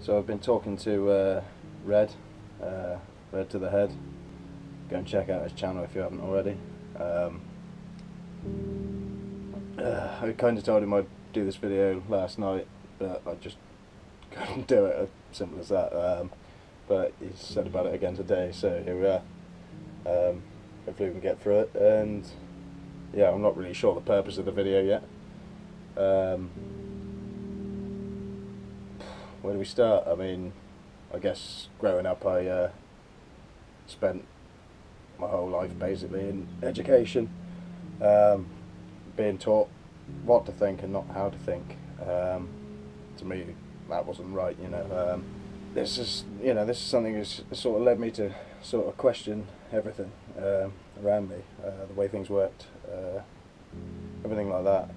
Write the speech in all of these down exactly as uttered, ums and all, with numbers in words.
So I've been talking to uh, Red, uh, Red to the Head. Go and check out his channel if you haven't already. Um, uh, I kind of told him I'd do this video last night, but I just couldn't do it, as simple as that. Um, but he said about it again today, so here we are. Um, hopefully we can get through it, and yeah, I'm not really sure the purpose of the video yet. Um, where do we start? I mean, I guess growing up I uh, spent my whole life basically in education, um, being taught what to think and not how to think. Um, to me that wasn't right, you know. Um, this is, you know, this is something that's sort of led me to sort of question everything uh, around me, uh, the way things worked, uh, everything like that.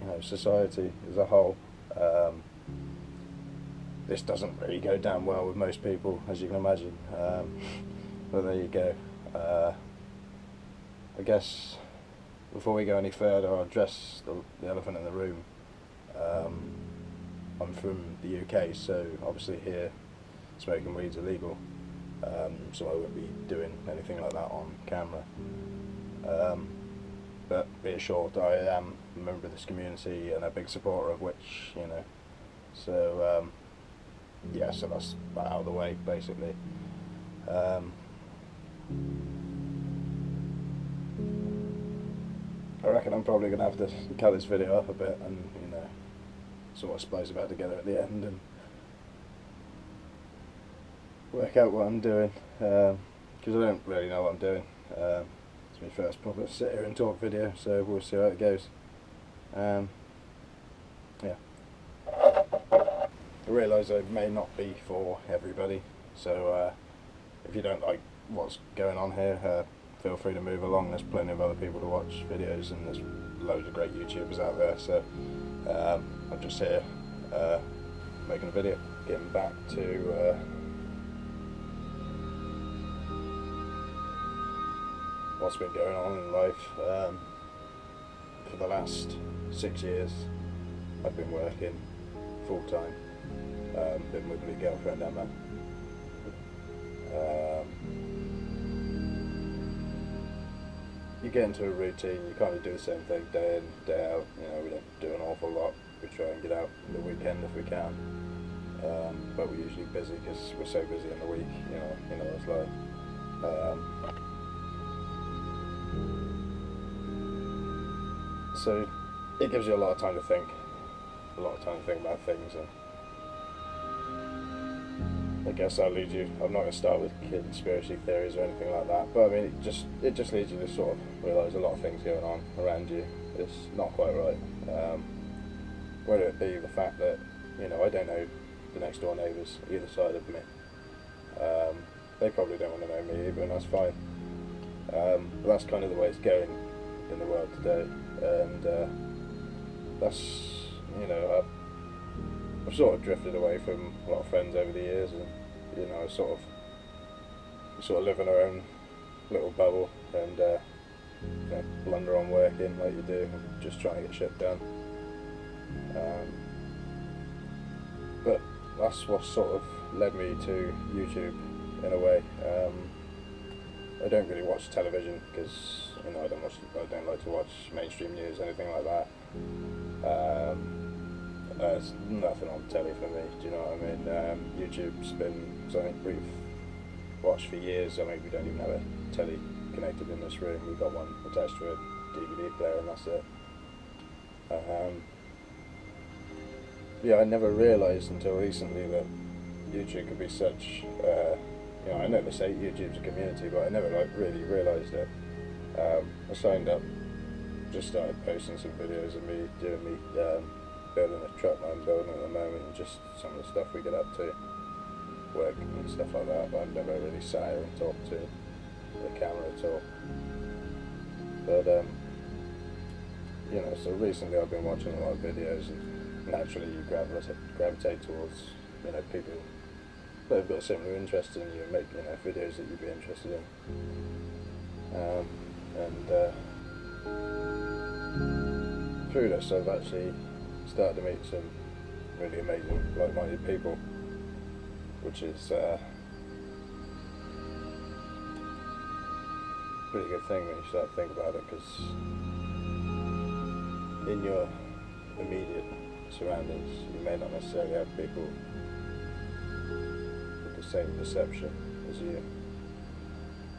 You know, society as a whole. Um, this doesn't really go down well with most people, as you can imagine. Um, but there you go. Uh, I guess before we go any further, I'll address the, the elephant in the room. Um, I'm from the U K, so obviously here smoking weed's illegal, um, so I won't be doing anything like that on camera. Um, but be assured I am a member of this community and a big supporter of which, you know. So um, yeah, so that's that out of the way basically. Um, I reckon I'm probably going to have to cut this video up a bit and, you know, sort of splice it back together at the end and work out what I'm doing, because um, I don't really know what I'm doing. Um, it's my first proper sit here and talk video, so we'll see how it goes. Um, yeah. I realise I may not be for everybody, so uh, if you don't like what's going on here, uh, feel free to move along. There's plenty of other people to watch videos and there's loads of great YouTubers out there, so um, I'm just here uh, making a video, getting back to uh, what's been going on in life. Um, for the last six years I've been working full time, um, been with my girlfriend Emma. Um, You get into a routine, you kind of do the same thing day in, day out. You know, we don't do an awful lot. We try and get out on the weekend if we can, um, but we're usually busy because we're so busy in the week. You know, you know what it's like. Um, so it gives you a lot of time to think, a lot of time to think about things, and I guess I'll lead you. I'm not going to start with conspiracy theories or anything like that, but I mean, it just it just leads you to sort of realise a lot of things going on around you. It's not quite right. Um, whether it be the fact that, you know, I don't know the next door neighbours either side of me. Um, they probably don't want to know me either, and that's fine. Um, but that's kind of the way it's going in the world today, and uh, that's, you know, I've, I've sort of drifted away from a lot of friends over the years, and you know, sort of, sort of live in our own little bubble and uh, you know, blunder on working like you do, just trying to get shit done. Um, but that's what sort of led me to YouTube in a way. Um, I don't really watch television because, you know, I don't watch, I don't like to watch mainstream news, anything like that. Um, Uh, it's nothing on telly for me, do you know what I mean? Um, YouTube's been something we've watched for years. I mean, we don't even have a telly connected in this room. We've got one attached to a D V D player and that's it. Um, yeah, I never realised until recently that YouTube could be such, uh, you know, I know they say YouTube's a community, but I never like really realised it. Um, I signed up, just started posting some videos of me doing me, um, building a truck that I'm building at the moment, and just some of the stuff we get up to, work and stuff like that, but I've never really sat here and talked to the camera at all. But um, you know, so recently I've been watching a lot of videos, and naturally you gravitate, gravitate towards, you know, people that have got similar interests in you and make, you know, videos that you'd be interested in. Um, and uh, through this I've actually started to meet some really amazing, like-minded people, which is uh, a pretty good thing when you start to think about it, because in your immediate surroundings you may not necessarily have people with the same perception as you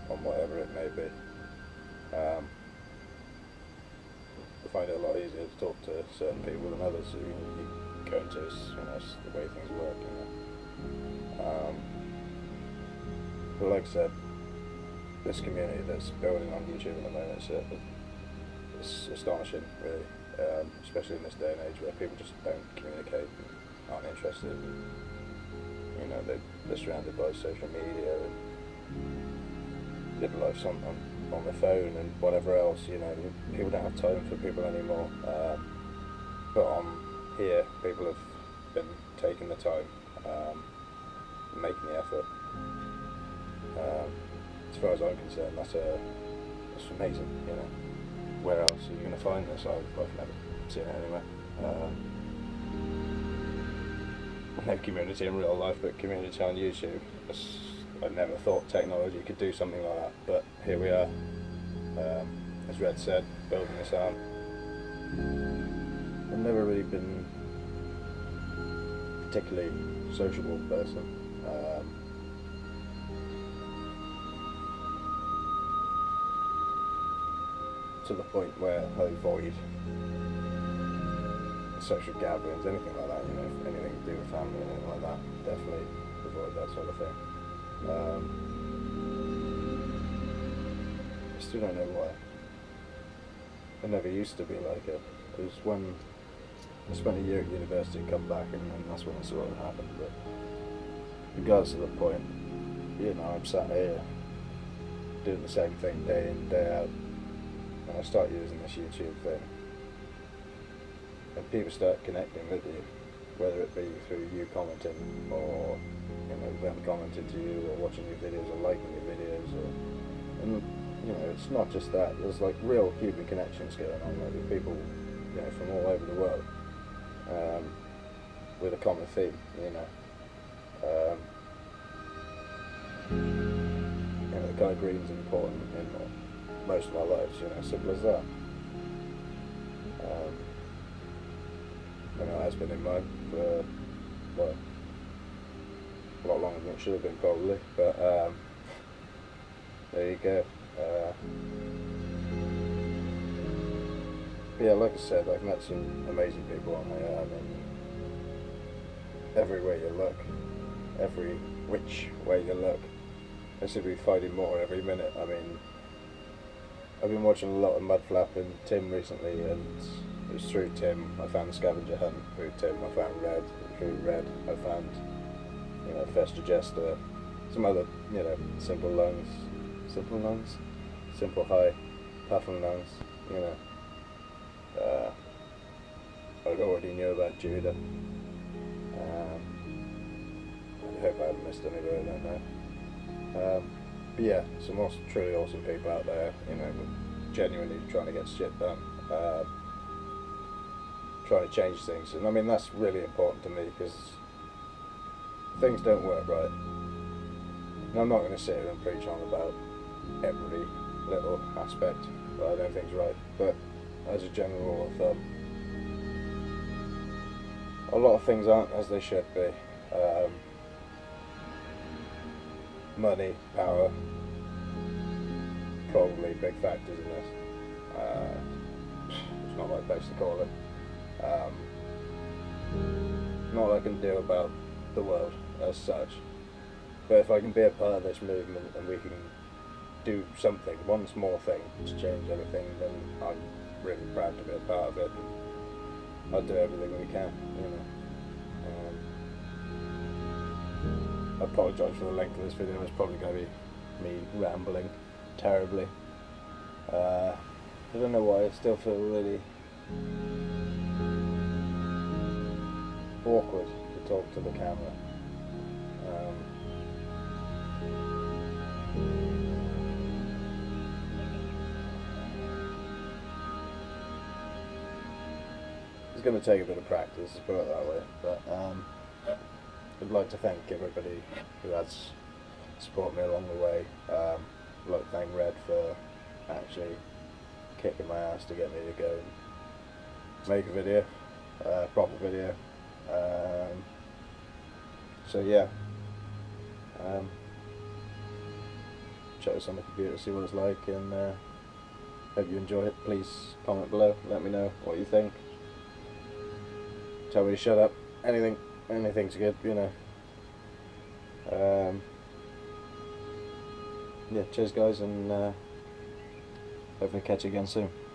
on whatever it may be. Um, I find it a lot easier to talk to certain people than others who you go into, you know, it's the way things work, you know. Um, but like I said, this community that's building on YouTube at the moment, it's, it's astonishing, really. Um, especially in this day and age where people just don't communicate and aren't interested. And, you know, they, they're surrounded by social media and live life on, on, on their phone and whatever else, you know. People don't have time for people anymore. Um, but on here, people have been taking the time, um, making the effort. Um, as far as I'm concerned, that's, a, that's amazing, you know. Where else are you going to find this? I've, I've never seen it anywhere. Uh, no community in real life, but community on YouTube. It's, I never thought technology could do something like that, but here we are. Um, as Red said, building this out. I've never really been a particularly sociable person. Um, to the point where I avoid social gatherings, anything like that, you know, anything to do with family, anything like that, definitely avoid that sort of thing. Um, I still don't know why. I never used to be like it. It was when I spent a year at university, come back, and, and that's when it sort of happened, but regardless of the point, you know, I'm sat here doing the same thing day in, day out, and I start using this YouTube thing, and people start connecting with you, whether it be through you commenting, or you know, them commenting to you, or watching your videos, or liking your videos, or, and you know, it's not just that. There's like real human connections going on, like with people, you know, from all over the world, um, with a common theme, you know. Um, you know, the colour green's important in most of our lives, you know, simple as that. Um, you know, it has been in mine for, well, a lot longer than it should have been probably, but um, there you go. Uh, yeah, like I said, I've met some amazing people on here. I mean, every way you look, every which way you look, I seem to be finding more every minute. I mean, I've been watching a lot of Mudflap and Tim recently, and it was through Tim I found the scavenger hunt, through Tim I found Red, through Red I found, you know, Fester Jester, some other, you know, simple lungs, simple lungs, simple high, puffing lungs, you know. Uh, I already knew about Judah. Um, I hope I haven't missed anybody, I don't know. Um, But yeah, some awesome, truly awesome people out there, you know, genuinely trying to get shit done, uh, trying to change things, and I mean that's really important to me, because things don't work right, and I'm not going to sit here and preach on about every little aspect that I don't think's right, but as a general rule of thumb, a lot of things aren't as they should be. Um, money, power, probably big factors in this. Uh, it's not my place to call it. Um, not what I can do about the world as such, but if I can be a part of this movement and we can do something, one small thing to change everything, then I'm really proud to be a part of it. And I'll do everything we can, you know. I apologise for the length of this video, it's probably going to be me rambling terribly. Uh, I don't know why, I still feel really awkward to talk to the camera. Um, there's going to take a bit of practice, let's put it that way, but um, I'd like to thank everybody who has supported me along the way. Um, I'd like to thank Red for actually kicking my ass to get me to go and make a video, a uh, proper video. Um, so yeah, um, check this on the computer, see what it's like, and uh, hope you enjoy it. Please comment below, let me know what you think, tell me to shut up, anything, anything's good, you know. Um, yeah, cheers guys, and uh, hopefully catch you again soon.